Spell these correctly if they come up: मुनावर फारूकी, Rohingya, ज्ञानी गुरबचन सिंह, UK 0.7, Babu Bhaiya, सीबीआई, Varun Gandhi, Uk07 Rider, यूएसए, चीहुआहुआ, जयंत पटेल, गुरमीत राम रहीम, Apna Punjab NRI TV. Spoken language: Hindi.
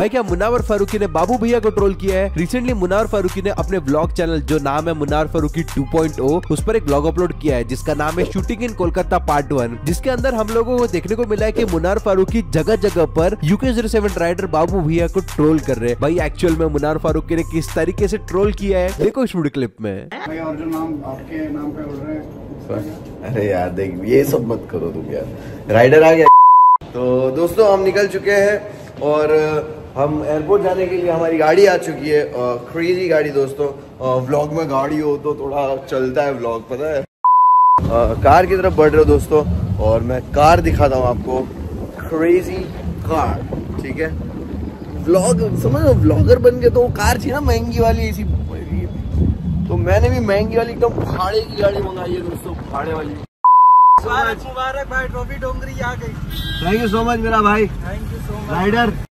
भाई क्या मुनावर फारूकी ने बाबू भैया को ट्रोल किया है? रिसेंटली मुनावर फारूकी ने अपने ब्लॉग चैनल जो नाम है मुनावर फारूकी 2.0 उस पर एक ब्लॉग अपलोड किया है जिसका नाम है शूटिंग इन कोलकाता पार्ट 1, जिसके अंदर हम लोगों को देखने को मिला है कि मुनावर फारूकी जगह जगह पर UK07 राइडर बाबू भैया को ट्रोल कर रहे हैं। भाई एक्चुअल में मुनावर फारूकी ने किस तरीके से ट्रोल किया है देखो इस वीडियो क्लिप में। अरे यार देख ये सब मत करो तुम यार, राइडर आ गया। तो दोस्तों हम निकल चुके हैं और हम एयरपोर्ट जाने के लिए हमारी गाड़ी आ चुकी है। क्रेजी गाड़ी दोस्तों, व्लॉग में गाड़ी हो तो थोड़ा चलता है व्लॉग, पता है। कार की तरफ बढ़ रहे हो दोस्तों और मैं कार दिखाता हूँ आपको, क्रेजी कार, ठीक है। व्लॉग समझ लो, व्लॉगर बन के तो वो कार थी ना महंगी वाली, इसी तो मैंने भी महंगी वाली एकदम भाड़े की गाड़ी मंगाई है दोस्तों, भाड़े वाली। मुबारक भाई, ट्रॉफी डोंगरी आ गई। थैंक यू सो मच मेरा भाई, thank you so much rider.